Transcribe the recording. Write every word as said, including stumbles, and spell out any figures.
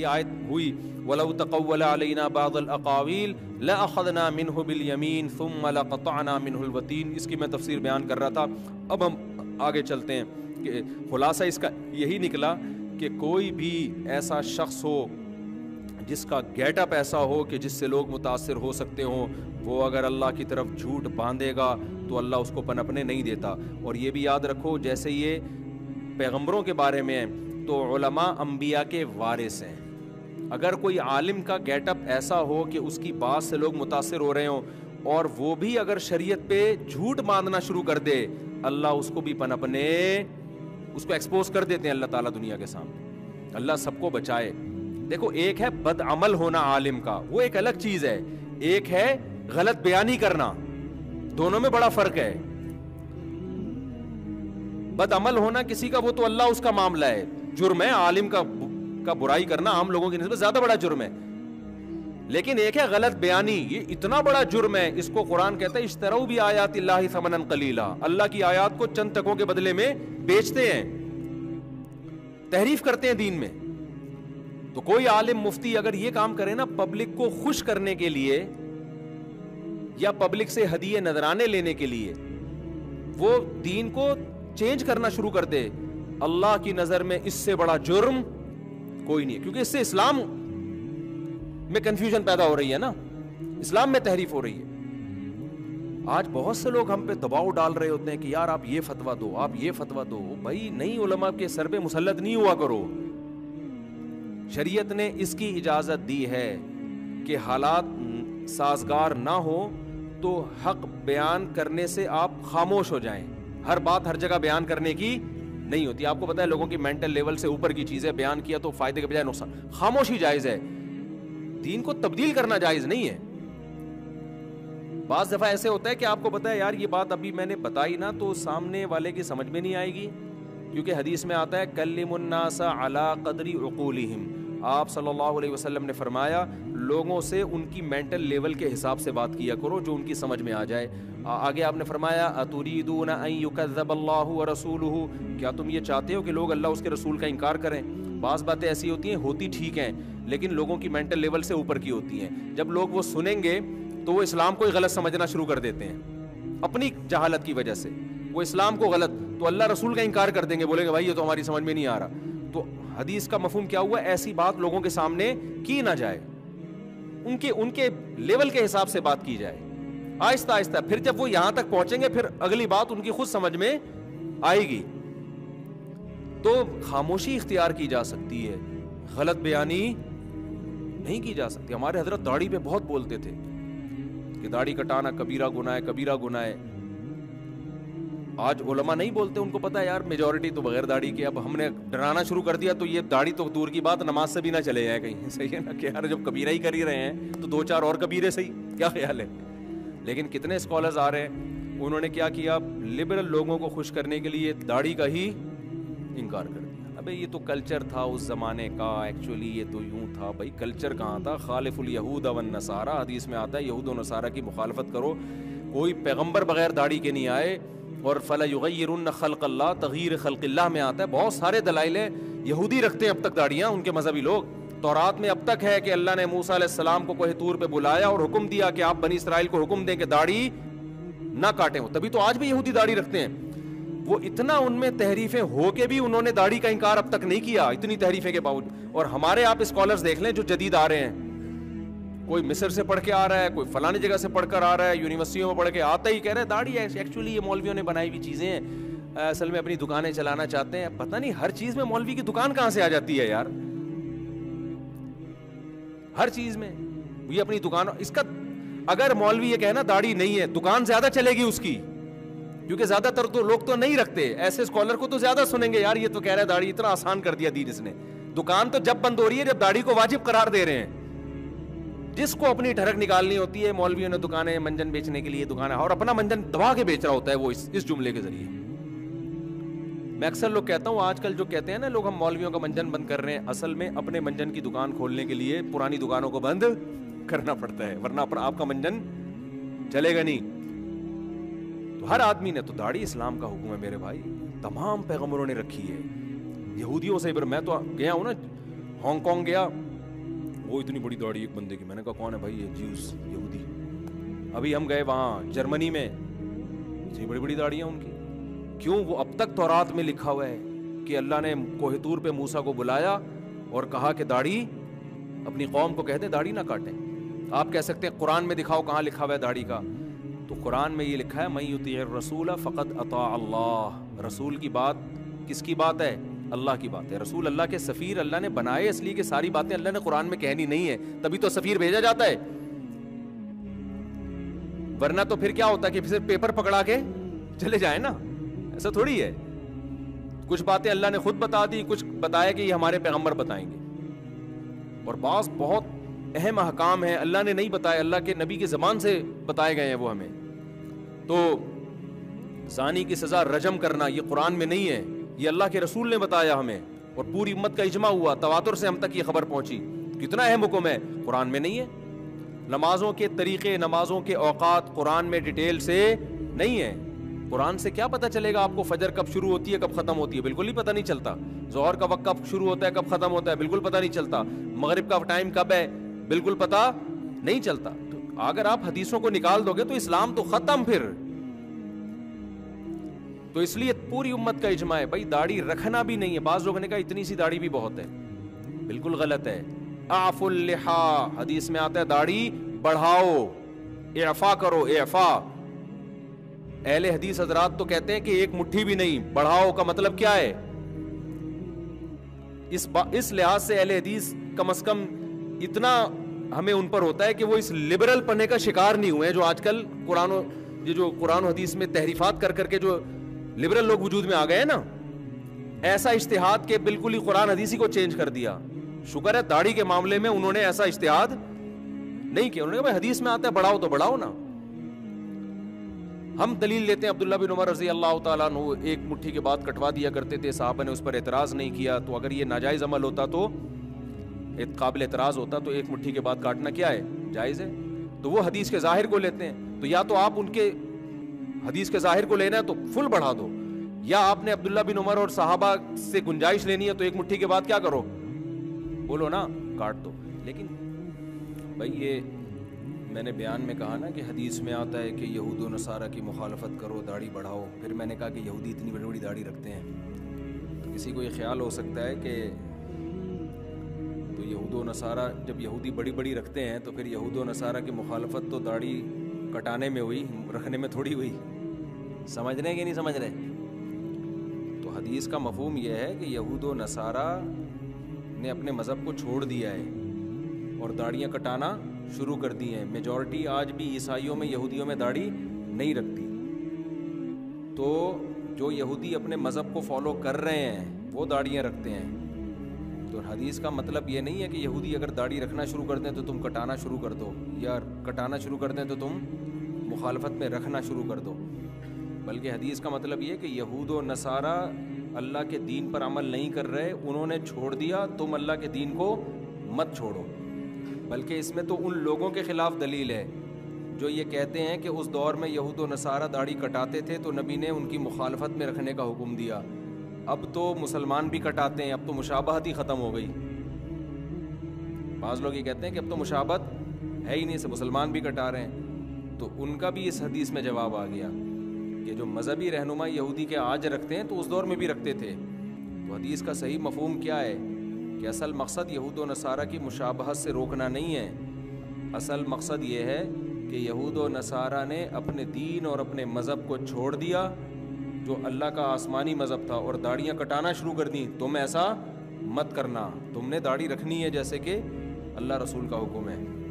ये आयत हुई। वलौ तक़व्वल अलैना बाज़ल अक़ावील ला अख़ज़ना मिन्हु बिल यमीन सुम्मा लक़तअना मिन्हुल वतीन। इसकी मैं तफसीर बयान कर रहा था। अब हम आगे चलते हैं कि खुलासा इसका यही निकला कि कोई भी ऐसा शख्स हो जिसका गेटअप ऐसा हो कि जिससे लोग मुतासर हो सकते हों, वो अगर अल्लाह की तरफ झूठ बांधेगा तो अल्लाह उसको पनपने नहीं देता। और ये भी याद रखो, जैसे ये पैगम्बरों के बारे में है तो उलमा अम्बिया के वारिस हैं। अगर कोई आलिम का गेटअप ऐसा हो कि उसकी बात से लोग मुतासर हो रहे हों और वो भी अगर शरीयत पे झूठ बांधना शुरू कर दे, अल्लाह उसको भी पनपने, उसको एक्सपोज कर देते हैं अल्लाह ताला दुनिया के सामने। अल्लाह सबको बचाए। देखो, एक है बदअमल होना आलिम का, वो एक अलग चीज़ है। एक है गलत बयानी करना, दोनों में बड़ा फर्क है। बदअमल होना किसी का, वो तो अल्लाह उसका मामला है, जुर्म है। आलिम का का बुराई करना आम लोगों की निस्बत ज्यादा बड़ा जुर्म है। लेकिन एक है गलत बयानी, ये इतना बड़ा जुर्म है, इसको कुरान कहता है इश्तरौ भी आयातिल्लाहि समनन कलीला। अल्लाह की आयात को चंद टकों के बदले में बेचते हैं, तहरीफ करते हैं दीन में। तो कोई आलिम मुफ्ती अगर ये काम करे ना, पब्लिक को खुश करने के लिए या पब्लिक से हदिये नजराने लेने के लिए वो दीन को चेंज करना शुरू कर दे, अल्लाह की नजर में इससे बड़ा जुर्म कोई नहीं है। क्योंकि इससे इस्लाम में कंफ्यूजन पैदा हो रही है ना, इस्लाम में तहरीफ हो रही है। आज बहुत से लोग हम पे दबाव डाल रहे होते हैं कि यार आप ये फतवा दो, आप ये फतवा दो। भाई नहीं, उलमा के सर पे मुसल्लत नहीं हुआ करो। शरीयत ने इसकी इजाजत दी है कि हालात साजगार ना हो तो हक बयान करने से आप खामोश हो जाएं। हर बात हर जगह बयान करने की नहीं होती। आपको पता है लोगों की मेंटल लेवल से ऊपर की चीजें बयान किया तो फायदे के बजाय नुकसान। खामोशी जायज है, दीन को तब्दील करना जायज नहीं है। बाज़ दफा ऐसे होता है कि आपको पता है यार ये बात अभी मैंने बताई ना तो सामने वाले की समझ में नहीं आएगी, क्योंकि हदीस में आता है कल्लिमुन्नास अला कदरी उकूलिहिम। आप सल्लल्लाहु अलैहि वसल्लम ने फरमाया लोगों से उनकी मेंटल लेवल के हिसाब से बात किया करो, जो उनकी समझ में आ जाए। आगे आपने फरमाया अतुरीदूना अन युकज़्ज़बल्लाहु व रसूलुहु, क्या तुम ये चाहते हो कि लोग अल्लाह उसके रसूल का इनकार करें। बाज़ बातें ऐसी होती हैं, होती ठीक हैं, लेकिन लोगों की मेंटल लेवल से ऊपर की होती हैं। जब लोग वो सुनेंगे तो वो इस्लाम को ही गलत समझना शुरू कर देते हैं अपनी जहालत की वजह से। वो इस्लाम को गलत, तो अल्लाह रसूल का इनकार कर देंगे, बोलेंगे भाई ये तो हमारी समझ में नहीं आ रहा। तो हदीस का मफहूम क्या हुआ, ऐसी बात लोगों के सामने की ना जाए, उनके उनके लेवल के हिसाब से बात की जाए। आहिस्ता आहिस्ता फिर जब वो यहां तक पहुंचेंगे फिर अगली बात उनकी खुद समझ में आएगी। तो खामोशी इख्तियार की जा सकती है, गलत बयानी नहीं की जा सकती। हमारे हजरत दाढ़ी पे बहुत बोलते थे कि दाढ़ी कटाना कबीरा गुनाह है, कबीरा गुनाह है। आज उलमा नहीं बोलते, उनको पता है यार मेजॉरिटी तो बगैर दाढ़ी के। अब हमने डराना शुरू कर दिया तो ये दाढ़ी तो दूर की बात, नमाज से भी ना चले जाए कहीं। सही है ना कि यार जब कबीरा ही कर ही रहे हैं तो दो चार और कबीरे सही, क्या ख्याल है। लेकिन कितने स्कॉलर्स आ रहे हैं, उन्होंने क्या किया, लिबरल लोगों को खुश करने के लिए दाढ़ी का ही इनकार कर दिया। अबे ये तो कल्चर था उस ज़माने का, एक्चुअली ये तो यूँ था। भाई कल्चर कहाँ था, खालिफुल यहूद वन नसारा। हदीस में आता है यहूद व नसारा की मुखालफत करो। कोई पैगम्बर बगैर दाढ़ी के नहीं आए। और फला युगय्यिरुन खल्क़ल्लाह, तग़यीर खल्क़िल्लाह में आता है। बहुत सारे दलाइल है। यहूदी रखते हैं अब तक दाढ़ियाँ, उनके मजहबी लोग। तौरात में अब तक है कि अल्लाह ने मूसा अलैहिस्सलाम को कोहे तूर पे बुलाया और हुक्म दिया कि आप बनी इसराइल को हुक्म दें कि दाढ़ी ना काटें। तभी तो आज भी यहूदी दाढ़ी रखते हैं। वो इतना उनमें तहरीफें हो के भी उन्होंने दाढ़ी का इनकार अब तक नहीं किया, इतनी तहरीफें के बावजूद। और हमारे आप स्कॉलर्स देख लें जो जदीद आ रहे हैं, कोई मिस्र से पढ़ के आ रहा है, कोई फलानी जगह से पढ़कर आ रहा है, यूनिवर्सिटियों में पढ़ के आता ही कह रहा है दाढ़ी एक्चुअली ये मौलवियों ने बनाई हुई चीज़ें हैं, असल में अपनी दुकानें चलाना चाहते हैं। पता नहीं हर चीज़ में मौलवी की दुकान कहाँ से आ जाती है यार, हर चीज़ में ये अपनी दुकान। इसका अगर मौलवी ये कहे ना दाढ़ी नहीं है, दुकान ज़्यादा चलेगी उसकी, क्योंकि ज़्यादातर तो लोग तो नहीं रखते। ऐसे स्कॉलर को तो ज़्यादा सुनेंगे, यार ये तो कह रहा है दाढ़ी, इतना आसान कर दिया दीन इसने। दुकान तो जब बंद हो रही है जब दाढ़ी को वाजिब करार दे रहे हैं। जिसको अपनी ठरक निकालनी होती है, मौलवियों ने दुकानें मंजन बेचने के लिए दुकान है और अपना मंजन दबा के बेच रहा होता है वो इस इस जुमले के जरिए। मैं अक्सर लोग कहता हूँ आजकल जो कहते हैं ना लोग हम मौलवियों का मंजन बंद कर रहे हैं, असल में अपने मंजन की दुकान खोलने के लिए पुरानी दुकानों को बंद करना पड़ता है, वरना आपका मंजन चलेगा नहीं। तो हर आदमी ने तो दाढ़ी इस्लाम का हुक्म है मेरे भाई, तमाम पैगम्बरों ने रखी है। यहूदियों से मैं तो गया हूँ ना, हांगकॉन्ग गया, वो इतनी बड़ी दाढ़ी एक बंदे की। मैंने कहा कौन है भाई? ये ज्यूस, यहूदी। अभी हम गए वहाँ जर्मनी में, इतनी बड़ी बड़ी दाढ़ियाँ उनकी। क्यों? वो अब तक तौरात में लिखा हुआ है कि अल्लाह ने कोहतूर पे मूसा को बुलाया और कहा कि दाढ़ी अपनी कौम को कह दें दाढ़ी ना काटें। आप कह सकते हैं कुरान में दिखाओ कहाँ लिखा हुआ है दाढ़ी का। तो कुरान में ये लिखा है मैं युतीर रसूल फ़कत अता अल्लाह। रसूल की बात किसकी बात है? अल्लाह की बात है। रसूल अल्लाह के सफ़ीर अल्लाह ने बनाए इसलिए कि सारी बातें अल्लाह ने कुरान में कहनी नहीं है, तभी तो सफ़ीर भेजा जाता है। वरना तो फिर क्या होता है कि फिर पेपर पकड़ा के चले जाए ना, ऐसा थोड़ी है। कुछ बातें अल्लाह ने खुद बता दी, कुछ बताया कि ये हमारे पैगम्बर बताएंगे। और बास बहुत अहम अहकाम है अल्लाह ने नहीं बताया, अल्लाह के नबी की ज़बान से बताए गए हैं वो हमें। तो ज़ानी की सज़ा रजम करना ये कुरान में नहीं है, ये अल्लाह के रसूल ने बताया हमें और पूरी उम्मत का इजमा हुआ, तवातुर से हम तक ये खबर पहुंची। कितना अहम हुक्म है, कुरान में नहीं है। नमाजों के तरीक़े, नमाजों के औकात कुरान में डिटेल से नहीं है। कुरान से क्या पता चलेगा आपको फजर कब शुरू होती है कब ख़त्म होती है? बिल्कुल ही पता नहीं चलता। ज़ोहर का वक्त कब शुरू होता है कब ख़त्म होता है? बिल्कुल पता नहीं चलता। मगरिब का टाइम कब है? बिल्कुल पता नहीं चलता। तो अगर आप हदीसों को निकाल दोगे तो इस्लाम तो ख़त्म फिर। तो इसलिए पूरी उम्मत का इजमा है भाई दाढ़ी रखना भी नहीं है। बाज़ लोगों ने कहा इतनी सी दाढ़ी भी बहुत है, बिल्कुल गलत है। आफुल लिहा, हदीस में आता है दाढ़ी बढ़ाओ, एफा करो, एफा। अहले हदीस हजरात तो कहते हैं कि एक मुट्ठी भी नहीं, बढ़ाओ का मतलब क्या है? इस इस लिहाज से अहले हदीस कम से कम इतना हमें उन पर होता है कि वो इस लिबरल पने का शिकार नहीं हुए हैं जो आजकल कुरान ये जो कुरान हदीस में तहरीफात कर करके जो लिबरल लोग वजूद में आ गए ना, ऐसा इज्तिहाद के बिल्कुल ही कुरान हदीसी को चेंज कर दिया। शुक्र है दाढ़ी के मामले में उन्होंने ऐसा इज्तिहाद नहीं किया। उन्होंने कहा भाई हदीस में आता है बढ़ाओ तो बढ़ाओ ना। हम दलील लेते हैं अब्दुल्ला बिन उमर रजी अल्लाह ताला अन्हु एक मुट्ठी के बाद कटवा दिया करते थे, साहबा ने उस पर एतराज़ नहीं किया। तो अगर ये नाजायज़ अमल होता तो काबिल एतराज़ होता, तो एक मुट्ठी के बाद काटना क्या है? जायज़ है। तो वो हदीस के ज़ाहिर को लेते हैं। तो या तो आप उनके हदीस के ज़ाहिर को लेना है तो फुल बढ़ा दो, या आपने अब्दुल्ला बिन उमर और साहबा से गुंजाइश लेनी है तो एक मुट्ठी के बाद क्या करो, बोलो ना काट दो। लेकिन भाई ये मैंने बयान में कहा ना कि हदीस में आता है कि यहूद और नसारा की मुखालफत करो दाढ़ी बढ़ाओ। फिर मैंने कहा कि यहूदी इतनी बड़ी बड़ी दाढ़ी रखते हैं, तो किसी को ये ख्याल हो सकता है कि तो यहूद और नसारा जब यहूदी बड़ी बड़ी रखते हैं तो फिर यहूद और नसारा की मुखालफत तो दाढ़ी कटाने में हुई, रखने में थोड़ी हुई। समझ रहे हैं कि नहीं समझ रहे? तो हदीस का मफहूम यह है कि यहूद और नसारा ने अपने मज़हब को छोड़ दिया है और दाढ़ियाँ कटाना शुरू कर दी हैं। मेजॉरिटी आज भी ईसाइयों में यहूदियों में दाढ़ी नहीं रखती। तो जो यहूदी अपने मज़हब को फॉलो कर रहे हैं वो दाढ़ियाँ रखते हैं। तो हदीस का मतलब ये नहीं है कि यहूदी अगर दाढ़ी रखना शुरू कर दें तो तुम कटाना शुरू कर दो, या कटाना शुरू कर दें तो तुम मुखालफत में रखना शुरू कर दो। बल्कि हदीस का मतलब ये है कि यहूद और नसारा अल्लाह के दीन पर अमल नहीं कर रहे, उन्होंने छोड़ दिया, तुम अल्लाह के दीन को मत छोड़ो। बल्कि इसमें तो उन लोगों के ख़िलाफ़ दलील है जो ये कहते हैं कि उस दौर में यहूद और नसारा दाढ़ी कटाते थे तो नबी ने उनकी मुखालफत में रखने का हुक्म दिया। अब तो मुसलमान भी कटाते हैं, अब तो मुशाबहत ही ख़त्म हो गई। बाज़ लोग ये कहते हैं कि अब तो मुशाबहत है ही नहीं, सब मुसलमान भी कटा रहे हैं। तो उनका भी इस हदीस में जवाब आ गया कि जो मजहबी रहनुमा यहूदी के आज रखते हैं तो उस दौर में भी रखते थे। तो हदीस का सही मफहूम क्या है कि असल मकसद यहूद और नसारा की मुशाबहत से रोकना नहीं है। असल मकसद ये है कि यहूद और नसारा ने अपने दीन और अपने मज़हब को छोड़ दिया जो अल्लाह का आसमानी मज़हब था, और दाढ़ियाँ कटाना शुरू कर दी। तुम ऐसा मत करना, तुमने दाढ़ी रखनी है जैसे कि अल्लाह रसूल का हुक्म है।